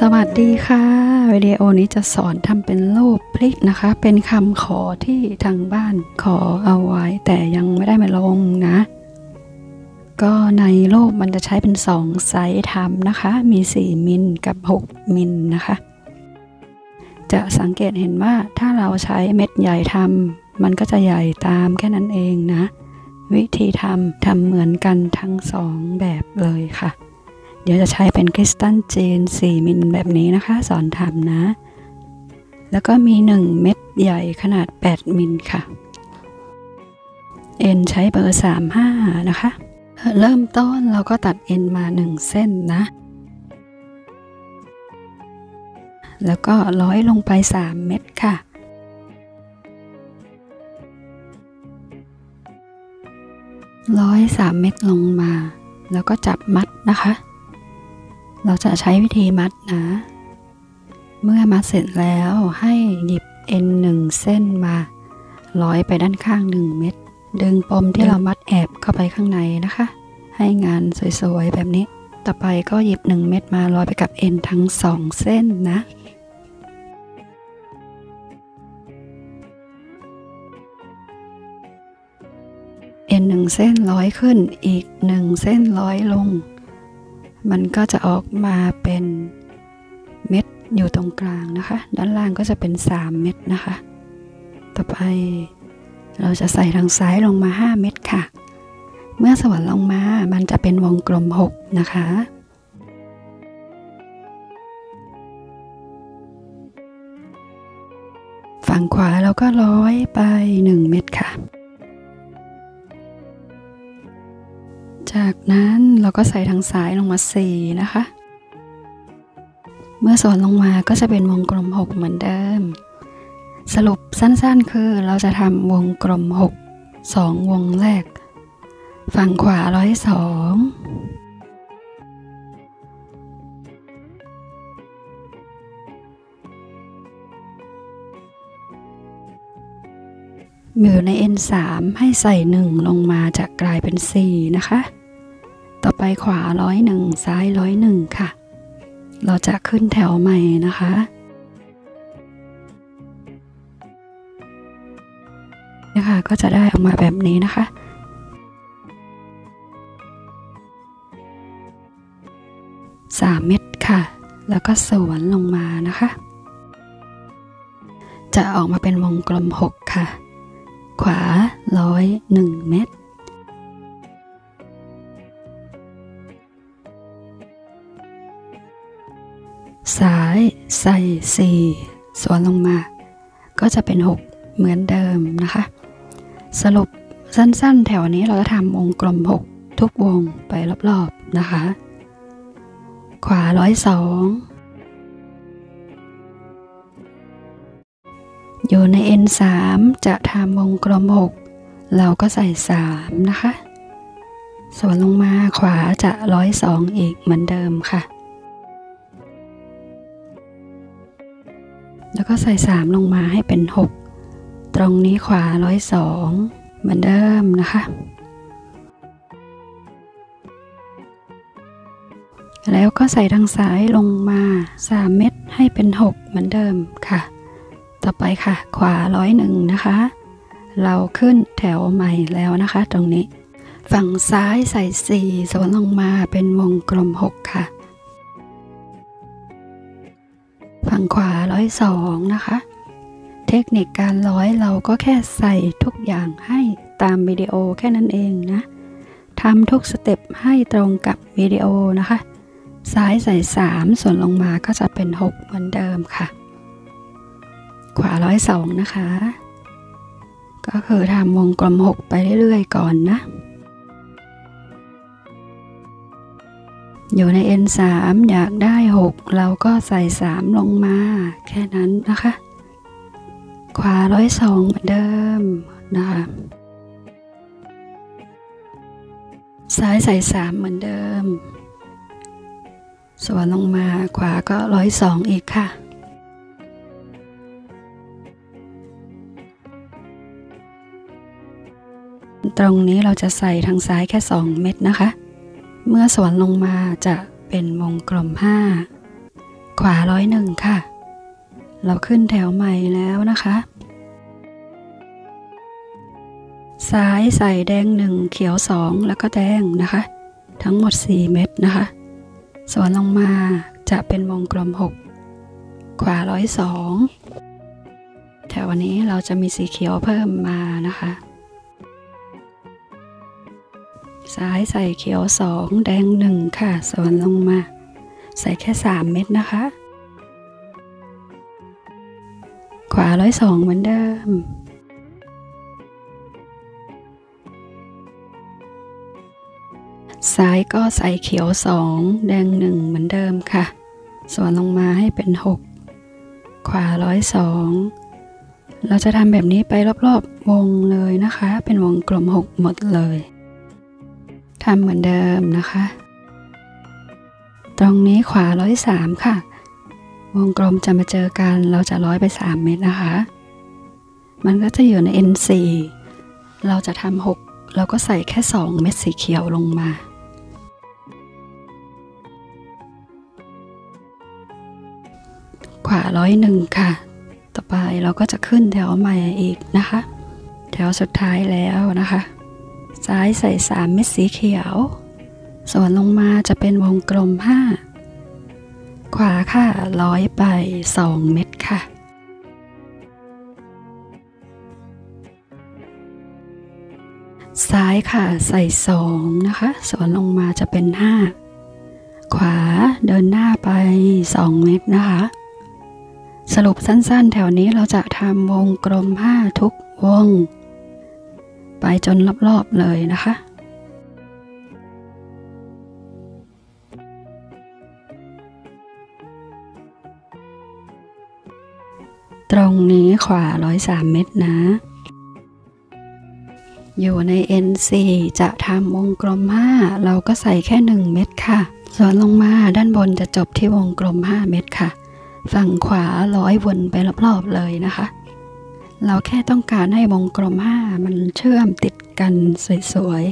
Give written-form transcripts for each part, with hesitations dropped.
สวัสดีค่ะวิดีโอนี้จะสอนทำเป็นรูปพลิกนะคะเป็นคำขอที่ทางบ้านขอเอาไว้แต่ยังไม่ได้มาลงนะก็ในรูปมันจะใช้เป็น2ไซส์ทำนะคะมี4มิลกับ6มิลนะคะจะสังเกตเห็นว่าถ้าเราใช้เม็ดใหญ่ทำมันก็จะใหญ่ตามแค่นั้นเองนะวิธีทำเหมือนกันทั้ง2แบบเลยค่ะเดี๋ยวจะใช้เป็นคริสตัลจีน4มิลแบบนี้นะคะสอนทำนะแล้วก็มี1เม็ดใหญ่ขนาด8มิลค่ะเอ็นใช้เบอร์35นะคะเริ่มต้นเราก็ตัดเอ็นมา1เส้นนะแล้วก็ร้อยลงไป3เม็ดค่ะร้อย3เม็ดลงมาแล้วก็จับมัดนะคะเราจะใช้วิธีมัดนะเมื่อมัดเสร็จแล้วให้หยิบเอ็น1เส้นมาร้อยไปด้านข้าง1เม็ดดึงปมที่เรามัดแอบเข้าไปข้างในนะคะให้งานสวยๆแบบนี้ต่อไปก็หยิบ1เม็ดมาร้อยไปกับเอ็นทั้ง2เส้นนะเอ็น1เส้นร้อยขึ้นอีก1เส้นร้อยลงมันก็จะออกมาเป็นเม็ดอยู่ตรงกลางนะคะด้านล่างก็จะเป็น3เม็ดนะคะต่อไปเราจะใส่ทางซ้ายลงมา5เม็ดค่ะเมื่อสว่านลงมามันจะเป็นวงกลม6นะคะฝั่งขวาเราก็ร้อยไป1เม็ดค่ะจากนั้นเราก็ใส่ทางซ้ายลงมา4นะคะเมื่อสว่านลงมาก็จะเป็นวงกลม6เหมือนเดิมสรุปสั้นๆคือเราจะทำวงกลม6 2วงแรกฝั่งขวาร้อย2อยู่ใน N3 ให้ใส่1ลงมาจะกลายเป็น4นะคะต่อไปขวาร้อย1ซ้ายร้อย1ค่ะเราจะขึ้นแถวใหม่นะคะนะคะก็จะได้ออกมาแบบนี้นะคะ3เม็ดค่ะแล้วก็สวนลงมานะคะจะออกมาเป็นวงกลม6ค่ะขวาร้อย1เม็ดซ้ายใส่4สวนลงมาก็จะเป็น6เหมือนเดิมนะคะสรุปสั้นๆแถวนี้เราจะทำวงกลม6ทุกวงไปรอบๆนะคะขวาร้อย2อยู่ใน N3 จะทำวงกลม6เราก็ใส่3นะคะส่วนลงมาขวาจะร้อย2อีกเหมือนเดิมค่ะแล้วก็ใส่3ลงมาให้เป็น6ตรงนี้ขวาร้อย2เหมือนเดิมนะคะแล้วก็ใส่ทางซ้ายลงมา3เม็ดให้เป็น6เหมือนเดิมค่ะต่อไปค่ะขวาร้อย1นะคะเราขึ้นแถวใหม่แล้วนะคะตรงนี้ฝั่งซ้ายใส่4สวนลงมาเป็นวงกลม6ค่ะฝั่งขวาร้อย2นะคะเทคนิคการร้อยเราก็แค่ใส่ทุกอย่างให้ตามวิดีโอแค่นั้นเองนะทำทุกสเต็ปให้ตรงกับวิดีโอนะคะซ้ายใส่3ส่วนลงมาก็จะเป็น6เหมือนเดิมค่ะขวาร้อย2นะคะก็คือทำวงกลม6ไปเรื่อยๆก่อนนะอยู่ใน N3 อยากได้6เราก็ใส่3ลงมาแค่นั้นนะคะขวาร้อย2เหมือนเดิมนะคะซ้ายใส่3เหมือนเดิมส่วนลงมาขวาก็ร้อย2อีกค่ะตรงนี้เราจะใส่ทางซ้ายแค่2เม็ดนะคะเมื่อสวนลงมาจะเป็นวงกลม5 ขวา101ค่ะเราขึ้นแถวใหม่แล้วนะคะซ้ายใส่แดง1เขียว2แล้วก็แดงนะคะทั้งหมด4เม็ดนะคะสวนลงมาจะเป็นวงกลม6ขวา102แถวนี้เราจะมีสีเขียวเพิ่มมานะคะซ้ายใส่เขียว2แดง1ค่ะสวนลงมาใส่แค่3เม็ดนะคะขวา102เหมือนเดิมซ้ายก็ใส่เขียว2แดง1เหมือนเดิมค่ะส่วนลงมาให้เป็น6ขวา102เราจะทำแบบนี้ไปรอบๆวงเลยนะคะเป็นวงกลม6หมดเลยทำเหมือนเดิมนะคะตรงนี้ขวา103ค่ะวงกลมจะมาเจอกันเราจะร้อยไป3เม็ดนะคะมันก็จะอยู่ใน N4 เราจะทำ6เราก็ใส่แค่2เม็ดสีเขียวลงมาขวา101ค่ะต่อไปเราก็จะขึ้นแถวใหม่อีกนะคะแถวสุดท้ายแล้วนะคะซ้ายใส่3เม็ดสีเขียวส่วนลงมาจะเป็นวงกลม5ขวาค่ะร้อยไป2เม็ดค่ะซ้ายค่ะใส่2นะคะส่วนลงมาจะเป็น5ขวาเดินหน้าไป2เม็ดนะคะสรุปสั้นๆแถวนี้เราจะทำวงกลม5ทุกวงไปจนรอบๆเลยนะคะตรงนี้ขวา103เม็ดนะอยู่ใน N4 จะทำวงกลม5เราก็ใส่แค่1เม็ดค่ะส่วนลงมาด้านบนจะจบที่วงกลม5เม็ดค่ะฝั่งขวาร้อยวนไปรอบๆเลยนะคะเราแค่ต้องการให้วงกลม5มันเชื่อมติดกันสวย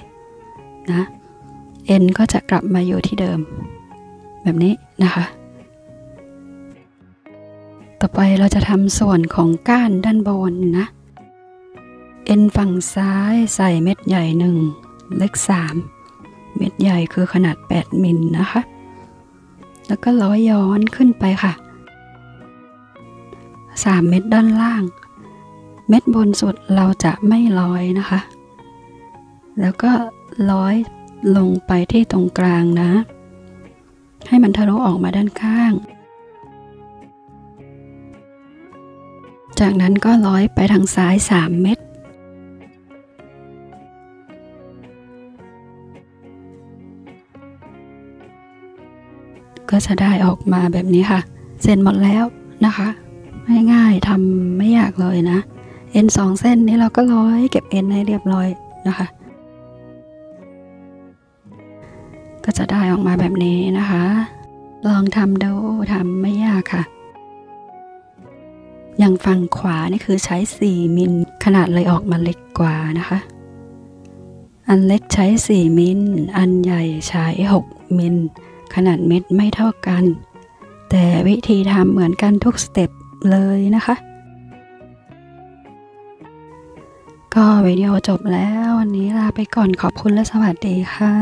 ๆนะ N ก็จะกลับมาอยู่ที่เดิมแบบนี้นะคะต่อไปเราจะทำส่วนของก้านด้านบนนะ N ฝั่งซ้ายใส่เม็ดใหญ่1เล็ก3เม็ดใหญ่คือขนาด8มิลนะคะแล้วก็ร้อยย้อนขึ้นไปค่ะ3เม็ดด้านล่างเม็ดบนสุดเราจะไม่ร้อยนะคะแล้วก็ร้อยลงไปที่ตรงกลางนะให้มันทะลุออกมาด้านข้างจากนั้นก็ร้อยไปทางซ้าย3เม็ดก็จะได้ออกมาแบบนี้ค่ะเสร็จหมดแล้วนะคะง่ายๆทำไม่ยากเลยนะเอ็น2เส้นนี้เราก็ร้อยเก็บเอ็นให้เรียบร้อยนะคะก็จะได้ออกมาแบบนี้นะคะลองทำดูทำไม่ยากค่ะอย่างฝั่งขวานี่คือใช้4มิลขนาดเลยออกมาเล็กกว่านะคะอันเล็กใช้4มิลอันใหญ่ใช้6มิลขนาดเม็ดไม่เท่ากันแต่วิธีทำเหมือนกันทุกสเต็ปเลยนะคะก็วิดีโอจบแล้ววันนี้ลาไปก่อนขอบคุณและสวัสดีค่ะ